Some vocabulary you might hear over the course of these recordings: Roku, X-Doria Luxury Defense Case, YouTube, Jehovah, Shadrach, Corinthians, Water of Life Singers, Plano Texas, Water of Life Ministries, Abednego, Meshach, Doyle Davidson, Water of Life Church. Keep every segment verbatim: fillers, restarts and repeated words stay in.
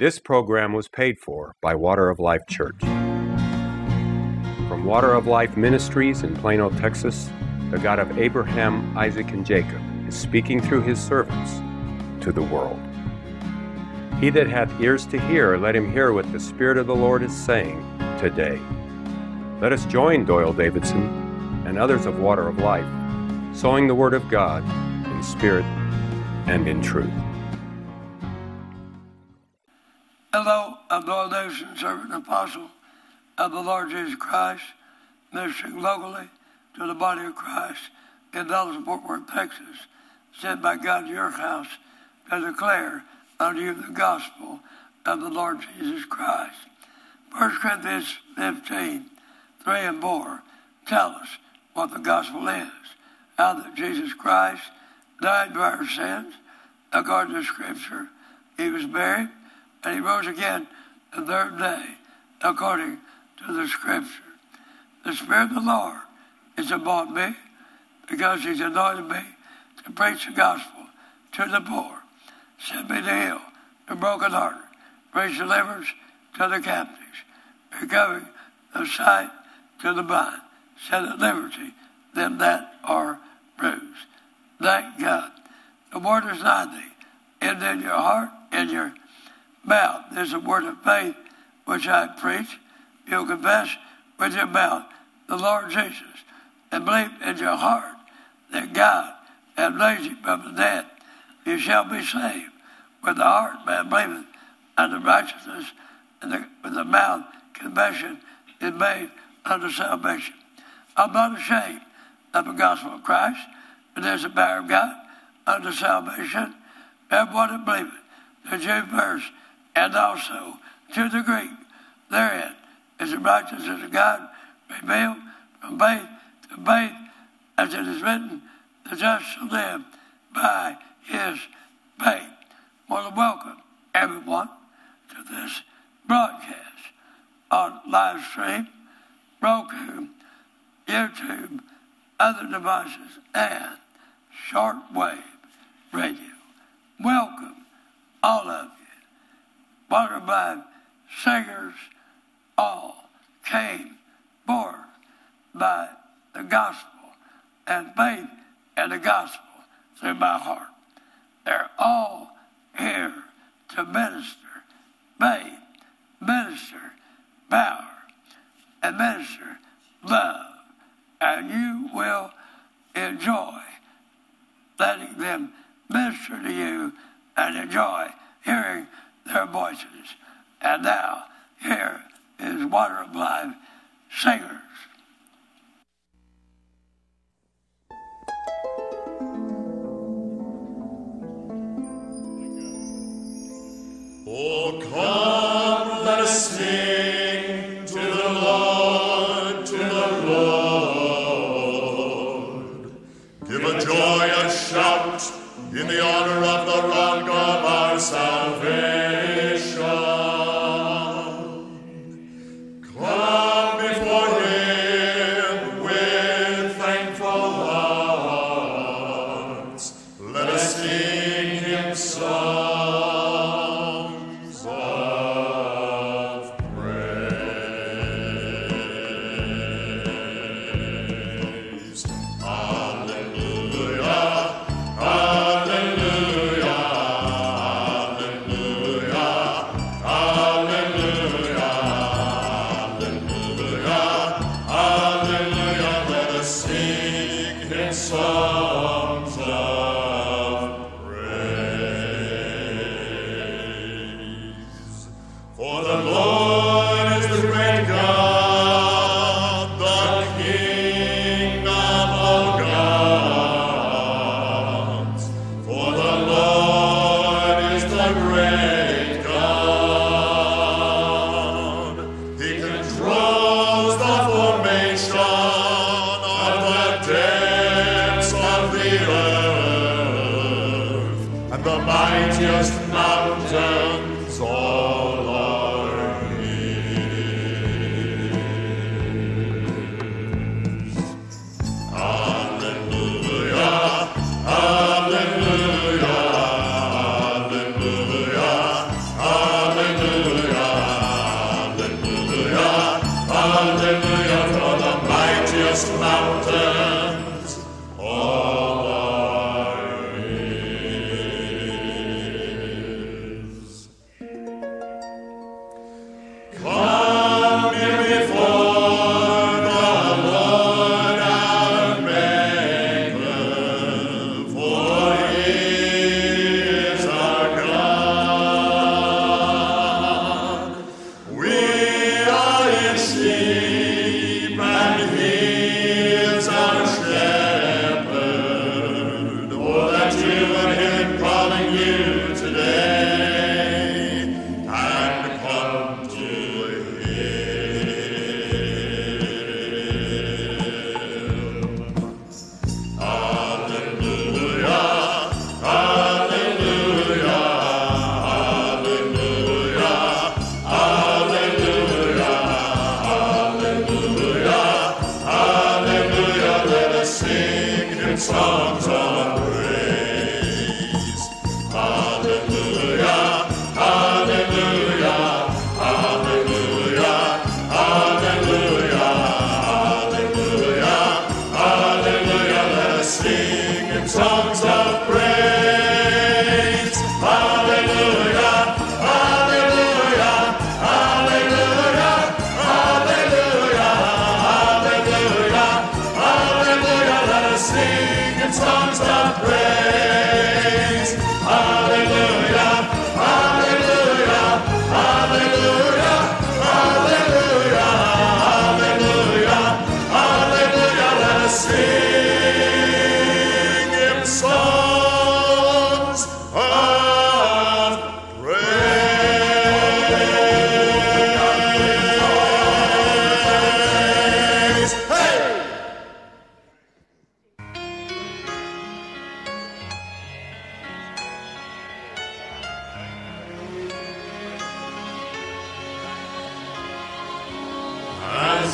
This program was paid for by Water of Life Church. From Water of Life Ministries in Plano, Texas, the God of Abraham, Isaac, and Jacob is speaking through his servants to the world. He that hath ears to hear, let him hear what the Spirit of the Lord is saying today. Let us join Doyle Davidson and others of Water of Life, sowing the Word of God in spirit and in truth. Hello, I'm Doyle Davidson, servant and apostle of the Lord Jesus Christ, ministering locally to the body of Christ in Dallas, Fort Worth, Texas, sent by God to your house to declare unto you the gospel of the Lord Jesus Christ. First Corinthians fifteen, three and four, tell us what the gospel is, how that Jesus Christ died for our sins, according to Scripture. He was buried, and he rose again the third day, according to the Scripture. The Spirit of the Lord is upon me, because he's anointed me to preach the gospel to the poor, sent me to heal the brokenhearted, preach deliverance to the captives, recovering the sight to the blind, set at liberty them that are bruised. Thank God. The word is nigh thee, and in your heart, in your mouth. This is the word of faith which I preach. You'll confess with your mouth the Lord Jesus, and believe in your heart that God hath raised him from the dead. You shall be saved. With the heart man believeth unto righteousness, and the, with the mouth confession is made unto salvation. I'm not ashamed of the gospel of Christ, but there's the power of God unto salvation. Everyone that believeth, the Jew first, and also to the Greek. Therein is the righteousness of God revealed from faith to faith, as it is written, the just shall live by his faith. I want to welcome everyone to this broadcast on live stream, Roku, YouTube, other devices, and shortwave radio. Welcome, all of you. Water of Life Singers all came forth by the gospel and faith in the gospel through my heart. They're all here to minister faith, minister power, and minister love, and you will enjoy letting them minister to you and enjoy hearing their voices. And now, here is Water of Life Singers. Oh, come, let us sing to the Lord, to the Lord. Give a joy, a shout, in the honor of the rock of our salvation. Come before him with thankful hearts. Let us sing him songs. Of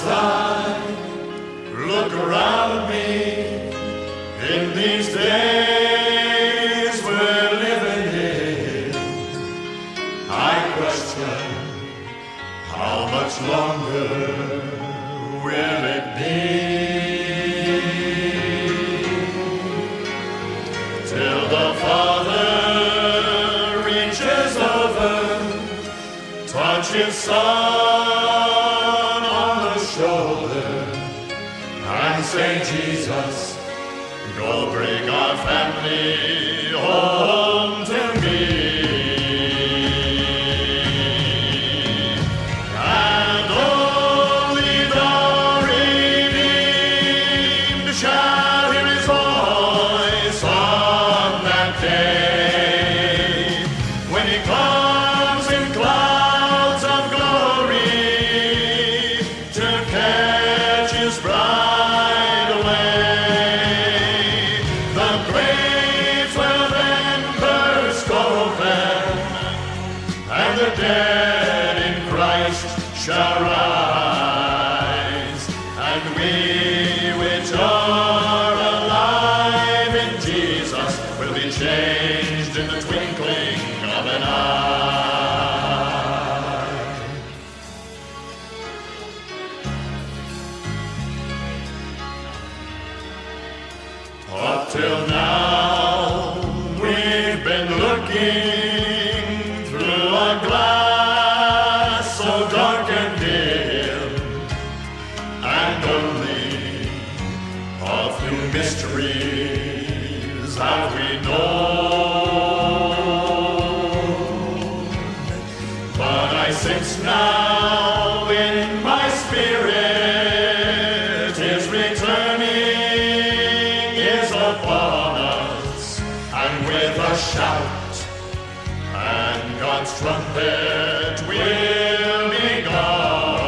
outside, look around me in these days we're living in. I question how much longer will it be till the Father reaches over, touches some. Say, Jesus, go bring our family home to me. And only the redeemed shall hear his voice on that day, when he comes in clouds of glory to catch his bride. Shall rise, and we which are alive in Jesus will be changed in the twinkling of an eye. Up till now we've been looking through a glass mysteries that we know, but I sense now in my spirit his returning is upon us, and with a shout and God's trumpet will be gone.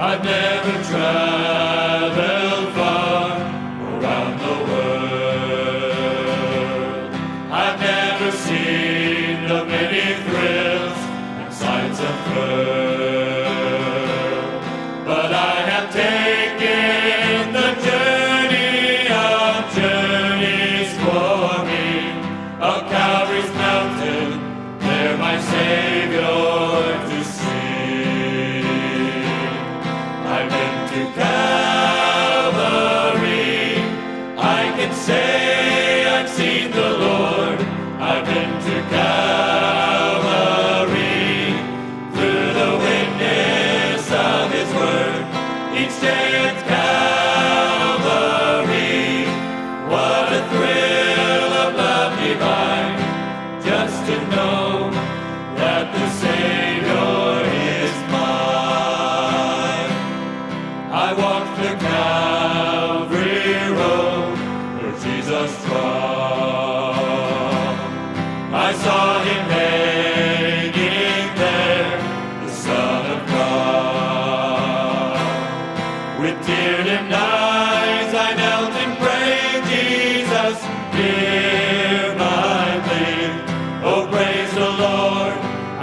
I've never traveled far around the world. I've never seen the many thrills and sights of earth. But I have taken the journey of journeys for me. Up Calvary's mountain, there my Savior to see.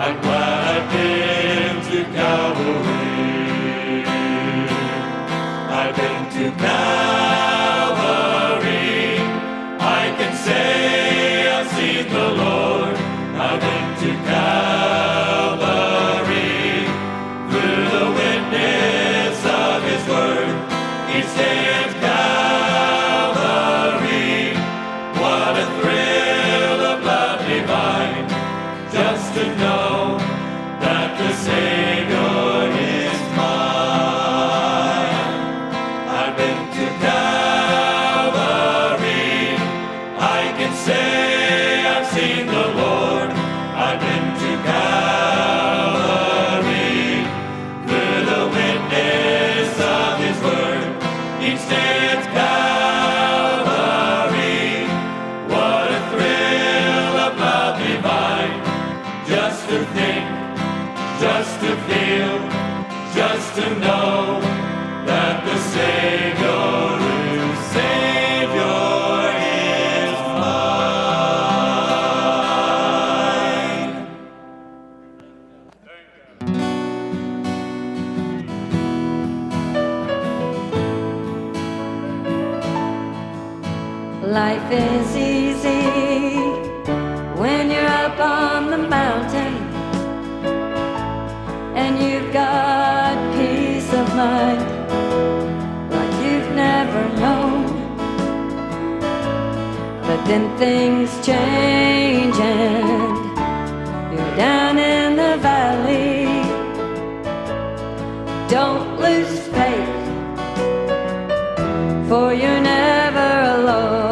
I'm glad I came to Calvary. I've been to Calvary. I can say I've seen the Lord. I've been to Calvary. Through the witness of His Word, each day at Calvary. What a thrill of love divine, just to know that the Savior is mine. I've been to Calvary. I can say I've seen the Lord. I've been to Calvary. Through the witness of His Word, each day at Calvary. What a thrill of love divine, just to think, just to feel, just to know that the Savior, the Savior is mine. Life is easy when you're up on the mountain and you've got peace of mind like you've never known. But then things change and you're down in the valley. Don't lose faith, for you're never alone.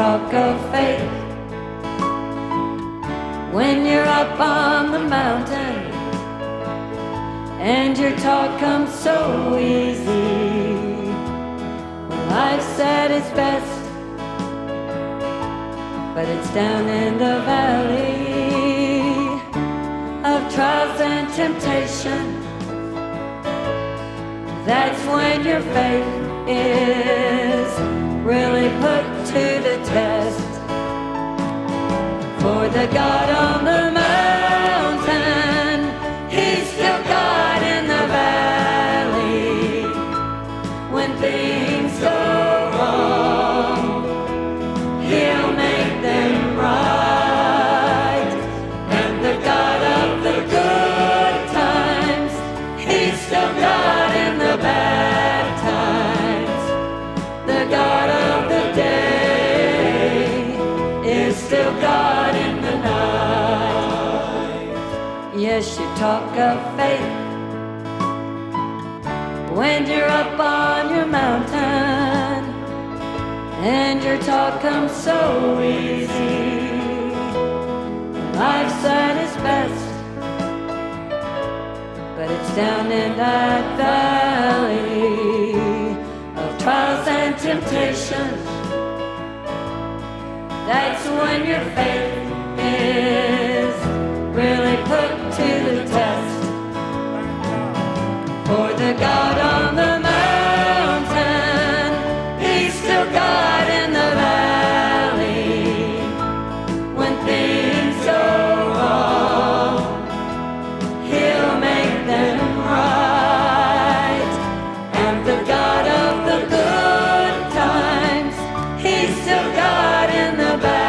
Talk of faith when you're up on the mountain and your talk comes so easy. Well, life's at its best, but it's down in the valley of trials and temptation. That's when your faith is really put to the test. For the God on the mountain, He's still God in the valley. When things go wrong, He'll make them right. And the God of the good times, He's still God in the bad times. The God of the dead still God in the night. Yes, you talk of faith when you're up on your mountain and your talk comes so easy. Life's at its best, but it's down in that valley of trials and temptations. That's when your faith is really put to the test. For the God on the mountain, He's still God in the valley. When things go wrong, He'll make them right. And the God of the good times, He's still God in the bad times.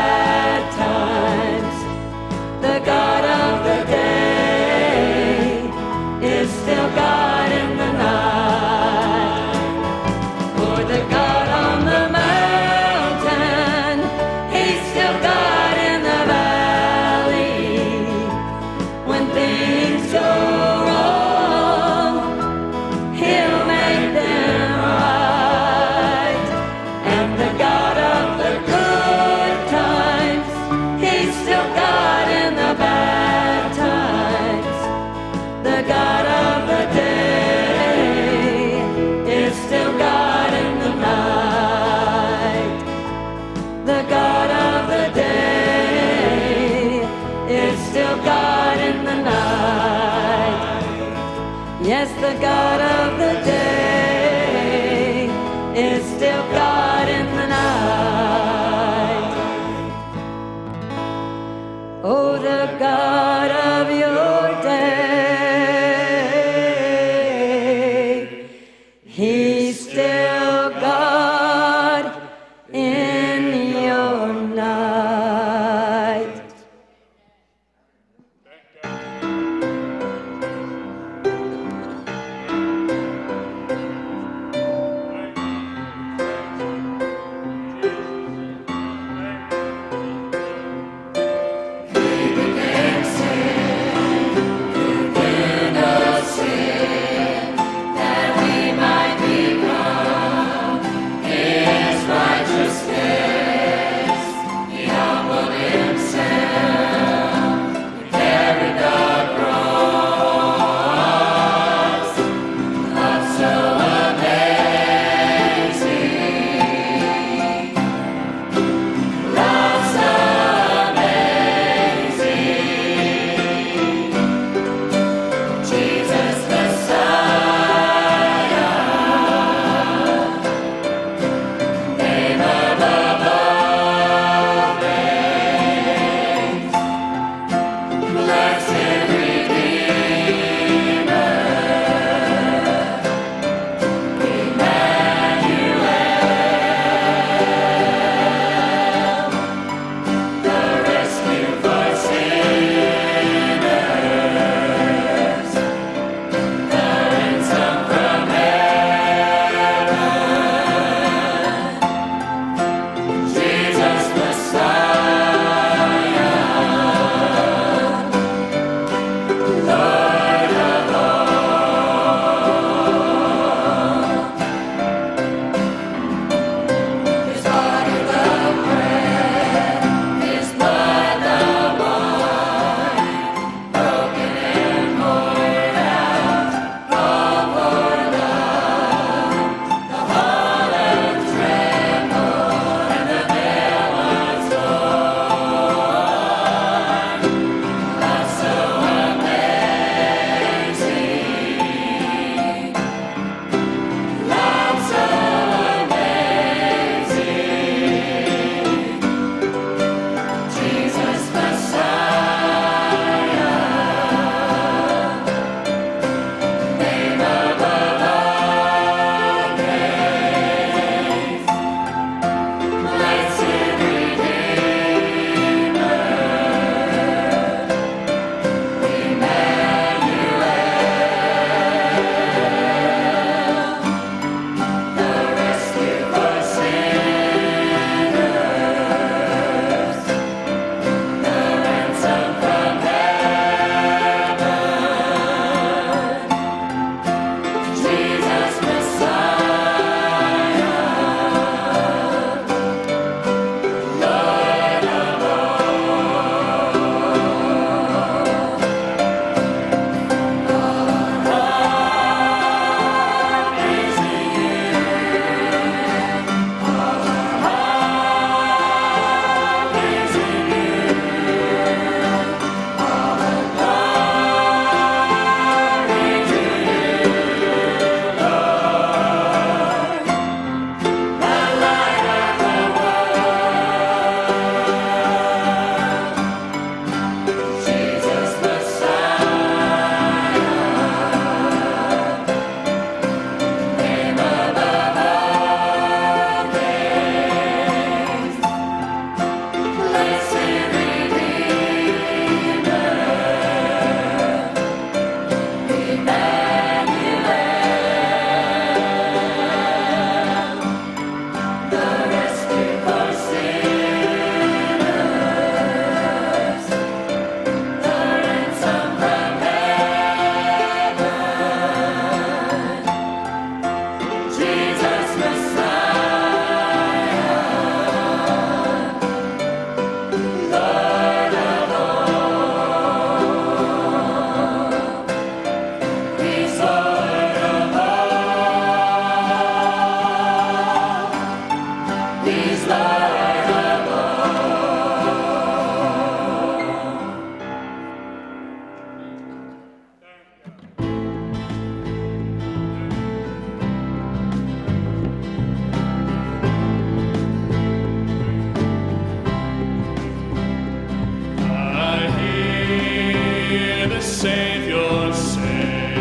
Savior, save.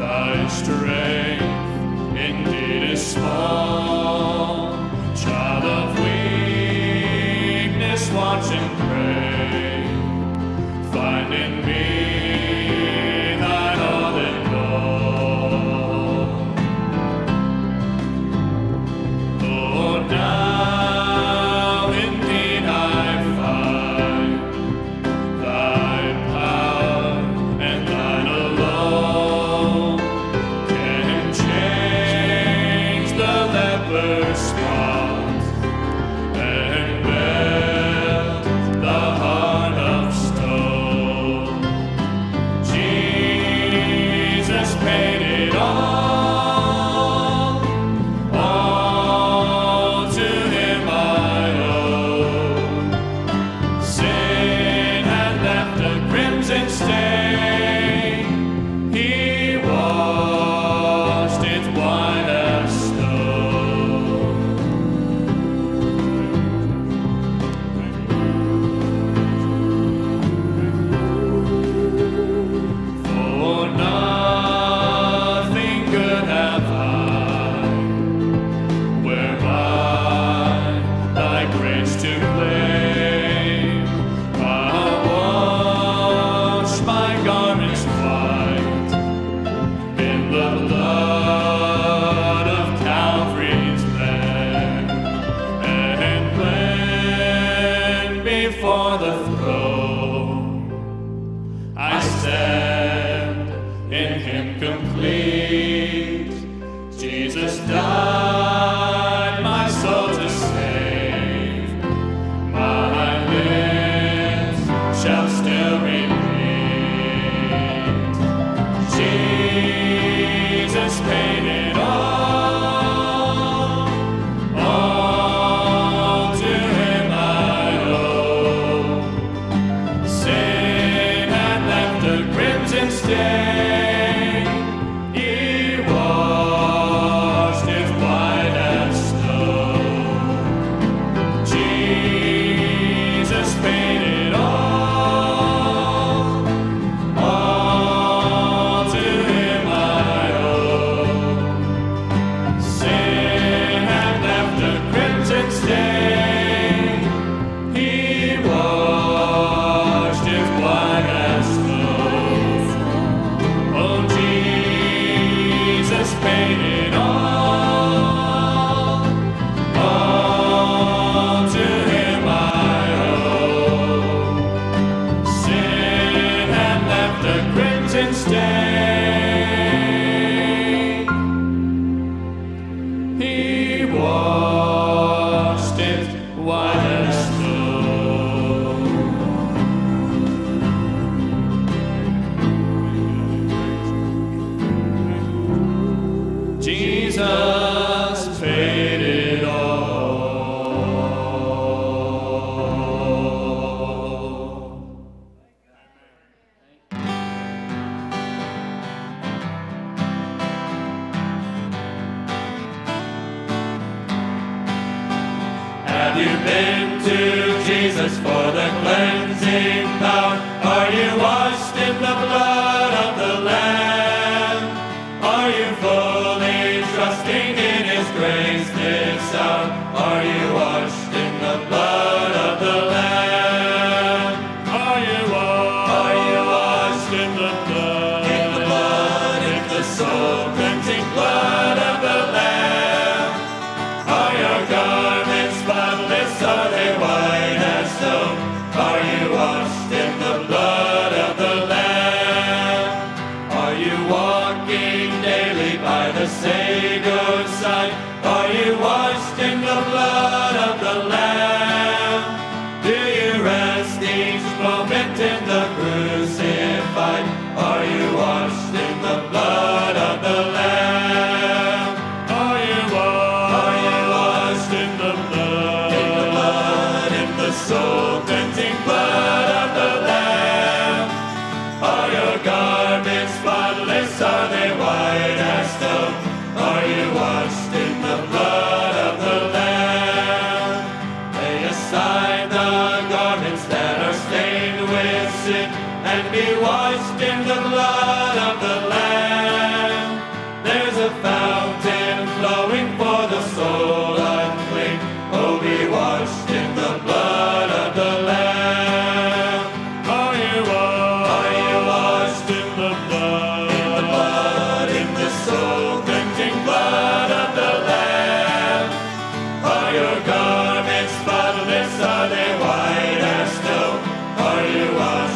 Thy strength indeed is small. Child of weakness, watch and pray. Find in me thine all in all. Lord, now indeed I find thy power and thine alone can change the leper's spot. be washed in the blood of the Lamb. There's a fountain flowing for the soul unclean. Oh, be washed in the blood of the Lamb. Are you washed? Are you washed in the blood? In the blood, in the soul cleansing blood of the Lamb. Are your garments spotless? Are they white as snow? Are you washed?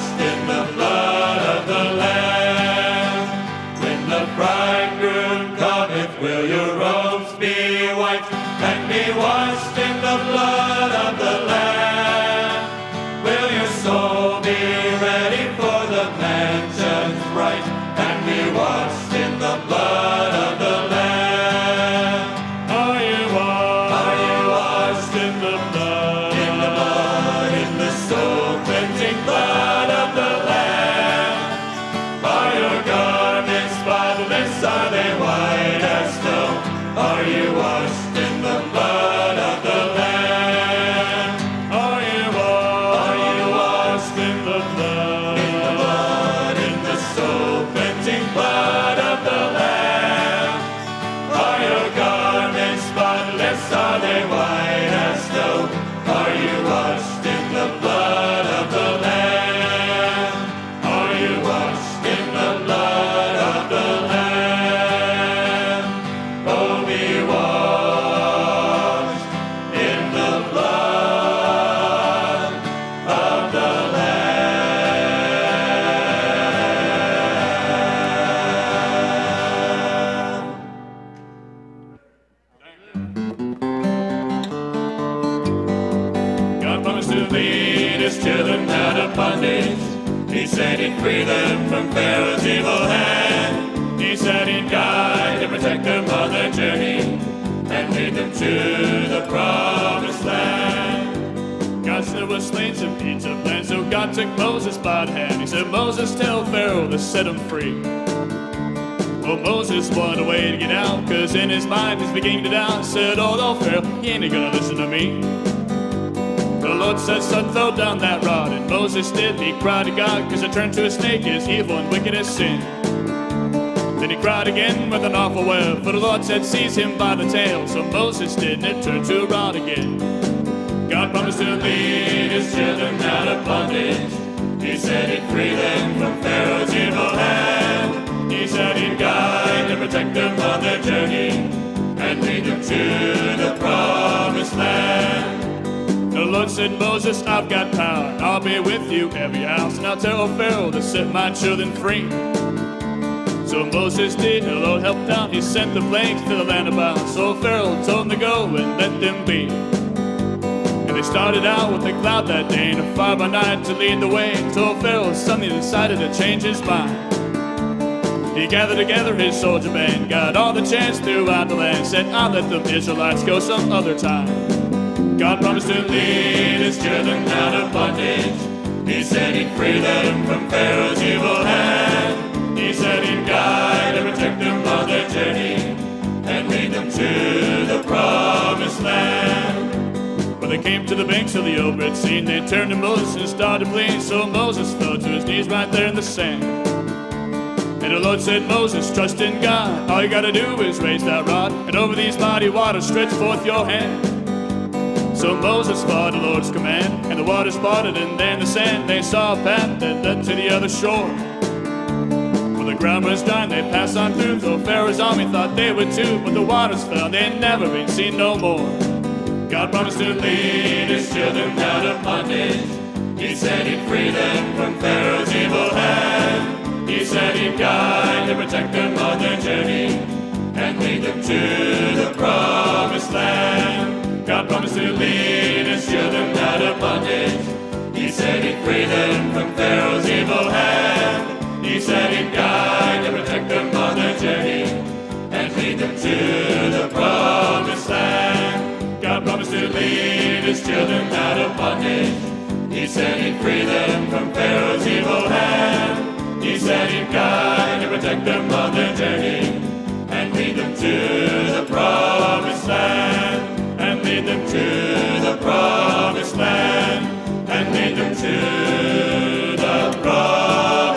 Washed in the blood of the Lamb, will your soul be ready for the mansions bright? And be washed in the blood of the Lamb. Are you washed? Are you washed in the blood? In the blood, in the soul cleansing blood of the Lamb. Are your garments spotless? Are they white as snow? Are you washed? Free them from Pharaoh's evil hand. He said he'd guide and protect them on their journey and lead them to the promised land. God said we're slain some eat some land, so God took Moses by the hand. He said, Moses, tell Pharaoh to set him free. Well, Moses wanted a way to get out, cause in his mind he's beginning to doubt. Said, oh no, Pharaoh, he ain't gonna listen to me. The Lord said, son, throw down that rod. And Moses did, he cried to God, cause it turned to a snake as evil and wicked as sin. Then he cried again with an awful wail, for the Lord said, seize him by the tail. So Moses did, and it turned to a rod again. God promised to lead his children out of bondage. He said he'd free them from Pharaoh's evil hand. He said he'd guide and protect them on their journey and lead them to the promised land. The Lord said, Moses, I've got power, and I'll be with you every house, and I'll tell Pharaoh to set my children free. So Moses did, and the Lord helped out. He sent the plagues to the land about. So Pharaoh told them to go and let them be. And they started out with a cloud that day and a fire by night to lead the way, until Pharaoh suddenly decided to change his mind. He gathered together his soldier band, got all the chance throughout the land, said, I'll let the Israelites go some other time. God promised to lead his children out of bondage. He said he'd free them from Pharaoh's evil hand. He said he'd guide and protect them on their journey and lead them to the promised land. When they came to the banks of the open sea, they turned to Moses and started to plead. So Moses fell to his knees right there in the sand. And the Lord said, Moses, trust in God. All you gotta do is raise that rod, and over these mighty waters stretch forth your hand. So Moses followed the Lord's command, and the waters parted, and there in the sand they saw a path that led to the other shore. When the ground was dry, they passed on through, though Pharaoh's army thought they would too, but the waters fell, they'd never been seen no more. God promised to lead his children out of bondage. He said he'd free them from Pharaoh's evil hand. He said he'd guide and protect them on their journey and lead them to the promised land. God promised to lead his children out of bondage. He said he'd free them from Pharaoh's evil hand. He said he'd guide and protect them on their journey and lead them to the promised land. God promised to lead his children out of bondage. He said he'd free them from Pharaoh's evil hand. He said he'd guide and protect them on their journey and lead them to the promised land. Lead them to the promised land, and lead them to the promised land.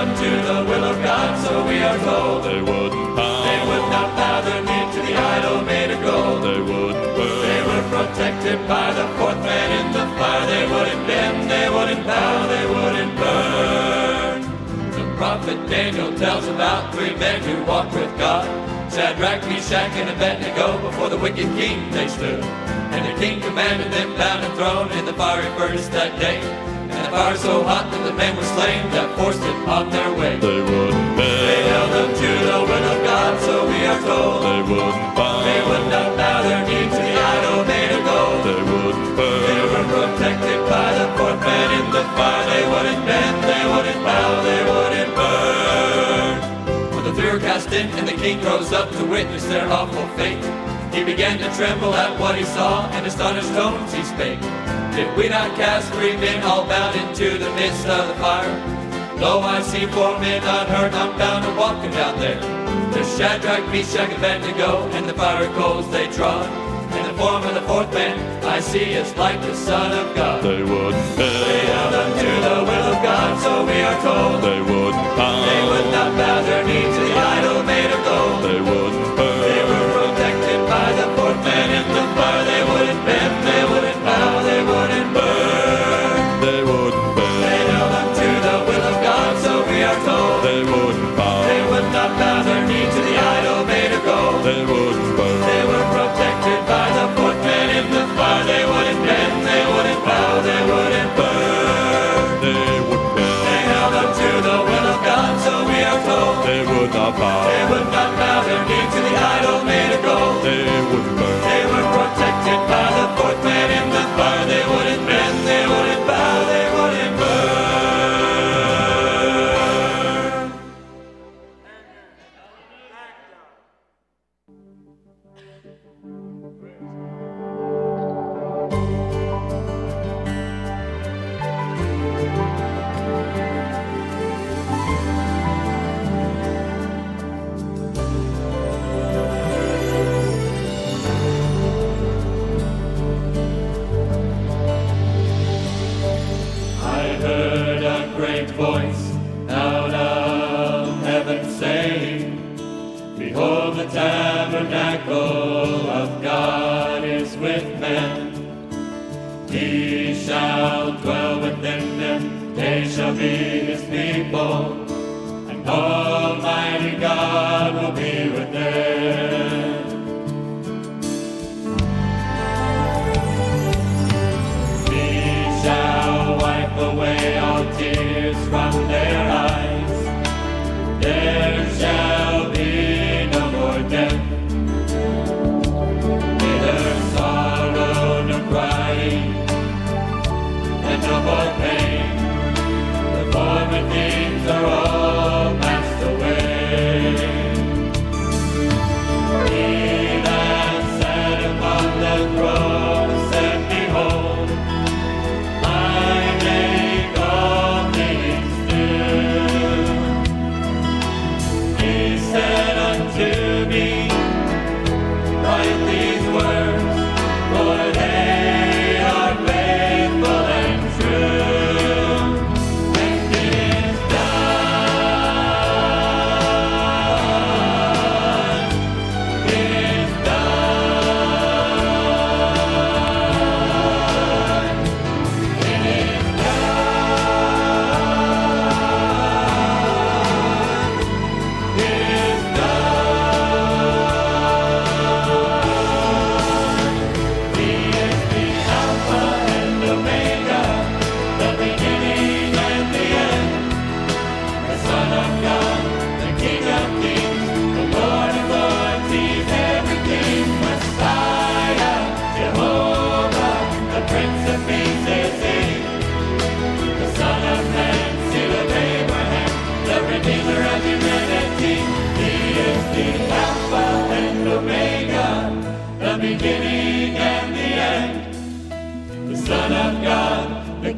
unto the will of God, so we are told. They wouldn't bow, they would not bow their knee to the idol made of gold. They wouldn't burn, they were protected by the fourth man in the fire. They wouldn't bend, they wouldn't bow, they wouldn't burn. The prophet Daniel tells about three men who walked with God. Shadrach, Meshach, and Abednego, before the wicked king they stood. And the king commanded them bound and thrown in the fiery furnace that day. And the fire so hot that the men were slain that forced it on their way. They wouldn't bend, they held up to the will of God, so we are told. They wouldn't bow, they would not bow their knee to the idol made of gold. They wouldn't burn, they were protected by the fourth man in the fire. They wouldn't bend, they wouldn't bow, they wouldn't burn. When the fear cast in and the king rose up to witness their awful fate, he began to tremble at what he saw, and astonished tones he spake. Did we not cast three men all bound into the midst of the fire? Lo, I see four men unhurt, unbound and walking down there. There's Shadrach, Meshach, and Abednego, and the fiery coals they trod. And the form of the fourth man I see is like the Son of God. They wouldn't bend, they held unto the will of God, so we are told. They wouldn't bow, they would not bow their knee to the idol made of gold. They wouldn't burn, they were protected by the fourth man in the fire. They wouldn't bend, they wouldn't bow, they wouldn't burn. They wouldn't burn, they held unto the will of God, so we are told. They wouldn't bow, they would not bow their knee to the idol made of gold. They wouldn't burn, they were protected by the fourth man in the fire. They wouldn't bend, they wouldn't bow, they wouldn't burn. They would bend, they held unto the will of God, so we are told. They would not bow, they would not bow their knee to the idol made of gold. They wouldn't burn, they were protected by the fourth man in the fire. They wouldn't bend, they wouldn't bow, they wouldn't burn. Voice out of heaven saying, behold, the tabernacle of God is with men. He shall dwell within them, they shall be his people, and Almighty God will be with them. Away all tears from their eyes. There shall be no more death, neither sorrow nor crying, and no more pain. The former things are all passed away. He that sat upon the throne,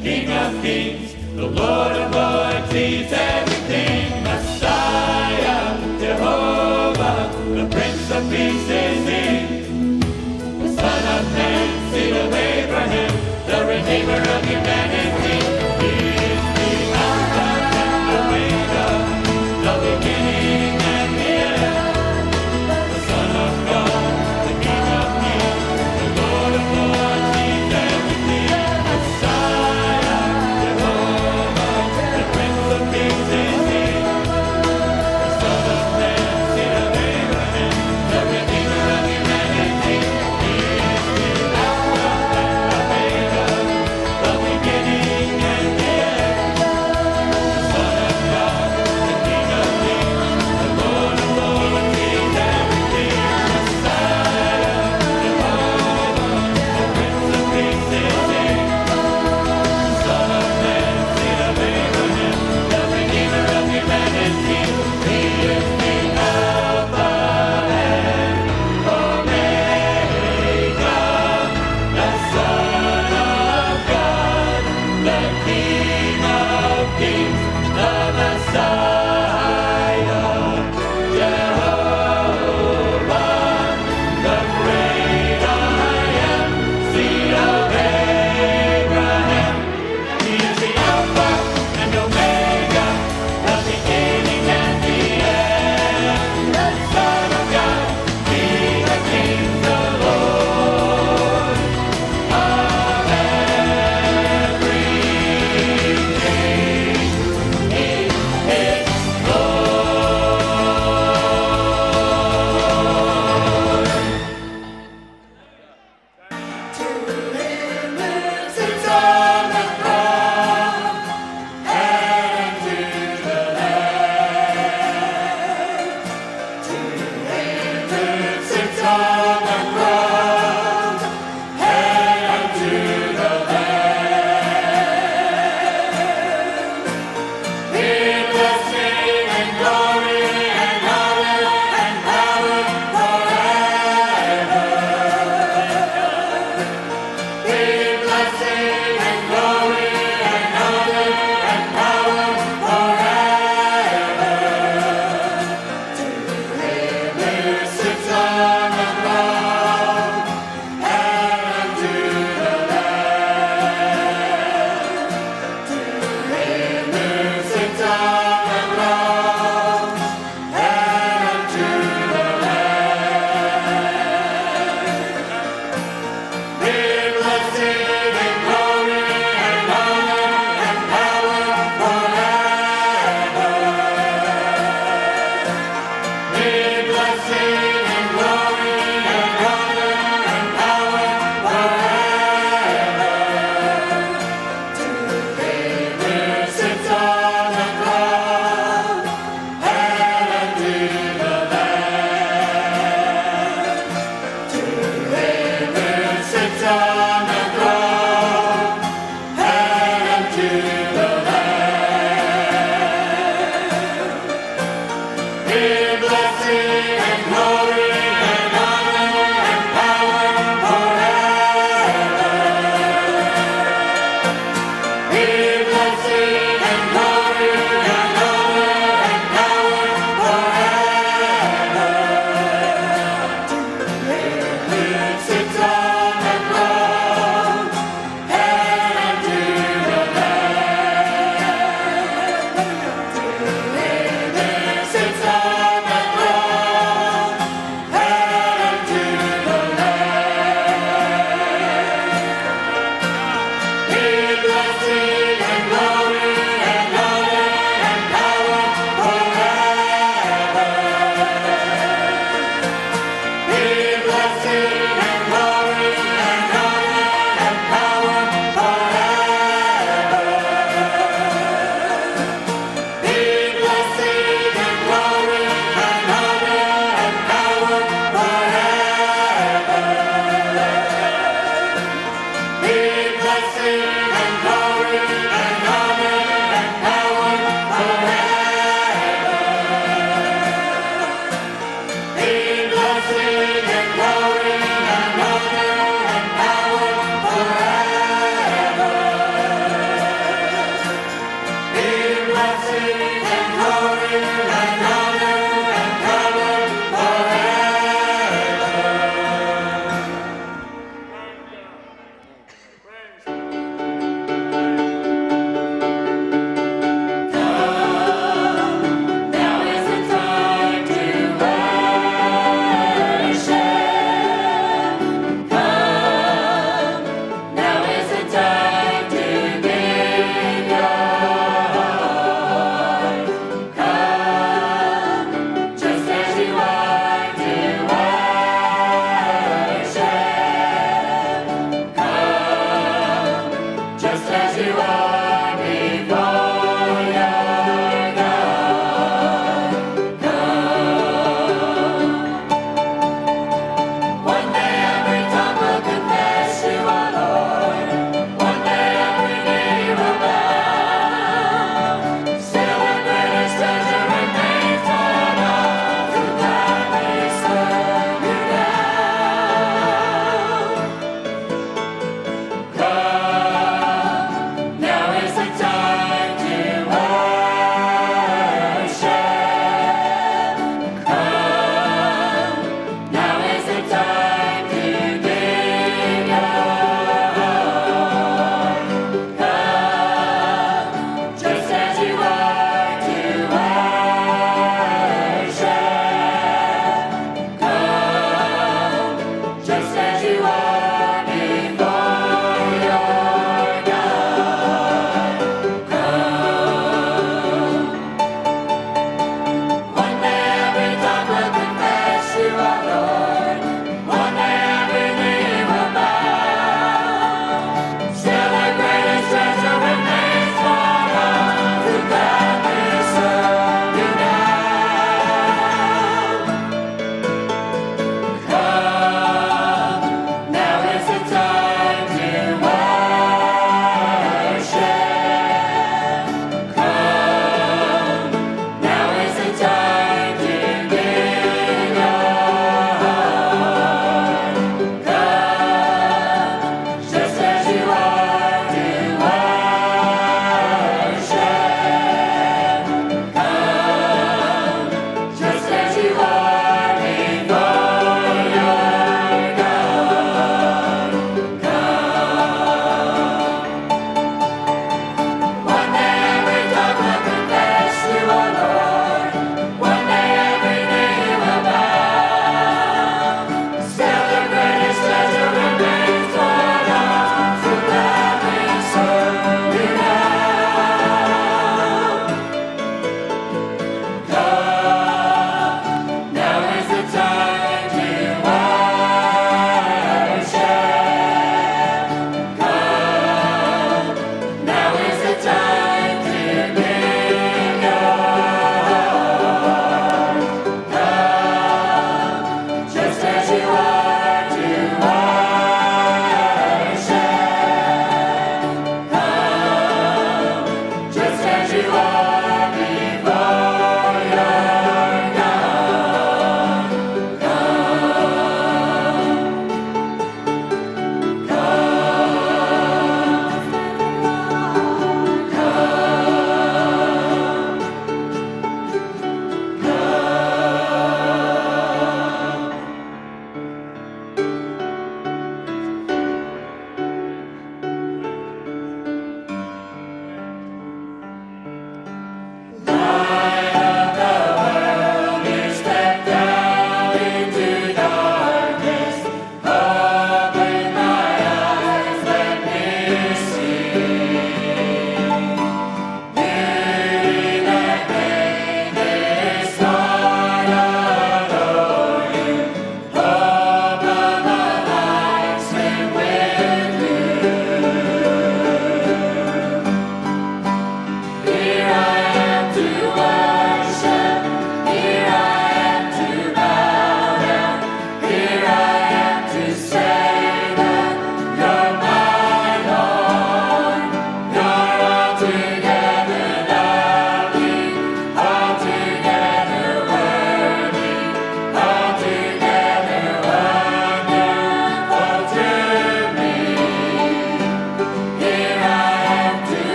King of kings, the Lord of lords, he's everything. Messiah, Jehovah, the Prince of Peace is he. The Son of Man, seed of Abraham, the Redeemer of humanity. He is the Alpha and Omega,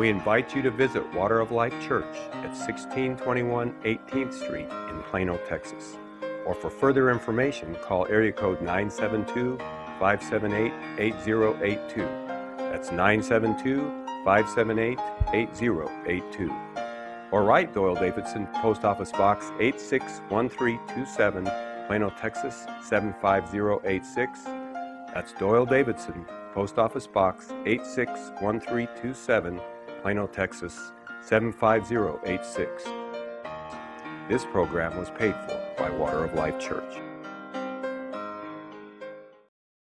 I invite you to visit Water of Life Church at sixteen twenty-one eighteenth Street in Plano, Texas. Or for further information, call area code nine seven two, five seven eight, eight zero eight two. That's nine seven two, five seven eight, eight zero eight two. Or write Doyle Davidson, Post Office Box eight six one three two seven, Plano, Texas seven five zero eight six. That's Doyle Davidson, Post Office Box eight six one three two seven. Plano, Texas seven five zero eight six. This program was paid for by Water of Life Church.